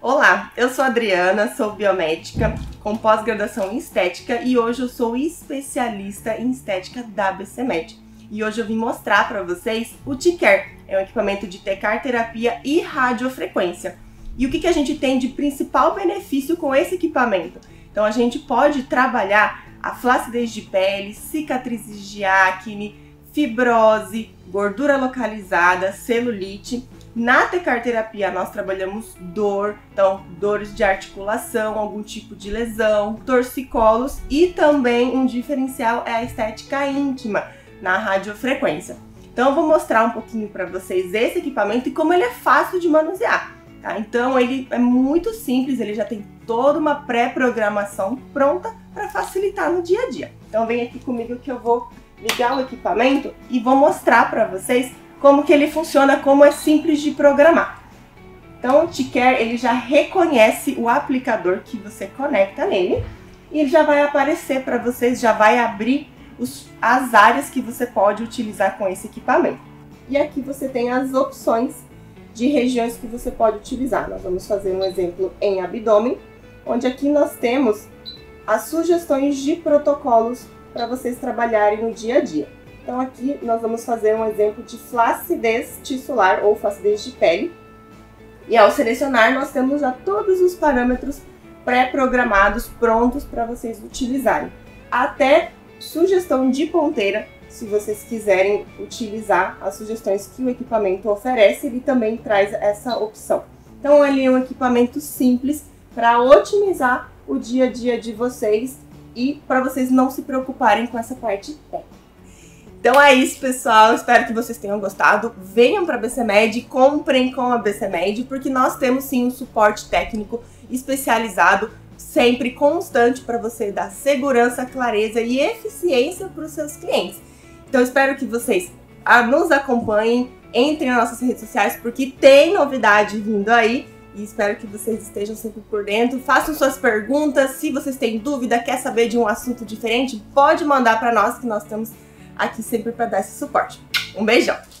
Olá, eu sou a Adriana, sou biomédica com pós-graduação em estética e hoje eu sou especialista em estética da BCMED. E hoje eu vim mostrar para vocês o Tecare, é um equipamento de tecarterapia e radiofrequência. E o que a gente tem de principal benefício com esse equipamento? Então a gente pode trabalhar a flacidez de pele, cicatrizes de acne, fibrose, gordura localizada, celulite. Na tecarterapia nós trabalhamos dor, então dores de articulação, algum tipo de lesão, torcicolos e também um diferencial é a estética íntima na radiofrequência. Então eu vou mostrar um pouquinho para vocês esse equipamento e como ele é fácil de manusear. Tá? Então ele é muito simples, ele já tem toda uma pré-programação pronta para facilitar no dia a dia. Então vem aqui comigo que eu vou ligar o equipamento e vou mostrar para vocês como que ele funciona, como é simples de programar. Então o Tecare, ele já reconhece o aplicador que você conecta nele e ele já vai aparecer para vocês, já vai abrir as áreas que você pode utilizar com esse equipamento. E aqui você tem as opções de regiões que você pode utilizar. Nós vamos fazer um exemplo em abdômen, onde aqui nós temos as sugestões de protocolos para vocês trabalharem no dia a dia. Então aqui nós vamos fazer um exemplo de flacidez tissular ou flacidez de pele. E ao selecionar nós temos já todos os parâmetros pré-programados, prontos para vocês utilizarem. Até sugestão de ponteira, se vocês quiserem utilizar as sugestões que o equipamento oferece, ele também traz essa opção. Então ele é um equipamento simples para otimizar o dia a dia de vocês e para vocês não se preocuparem com essa parte técnica. Então é isso, pessoal, espero que vocês tenham gostado. Venham para a BCMED, comprem com a BCMED, porque nós temos sim um suporte técnico especializado, sempre constante, para você dar segurança, clareza e eficiência para os seus clientes. Então espero que vocês nos acompanhem, entrem nas nossas redes sociais, porque tem novidade vindo aí. E espero que vocês estejam sempre por dentro. Façam suas perguntas. Se vocês têm dúvida, quer saber de um assunto diferente, pode mandar para nós, que nós estamos aqui sempre para dar esse suporte. Um beijão!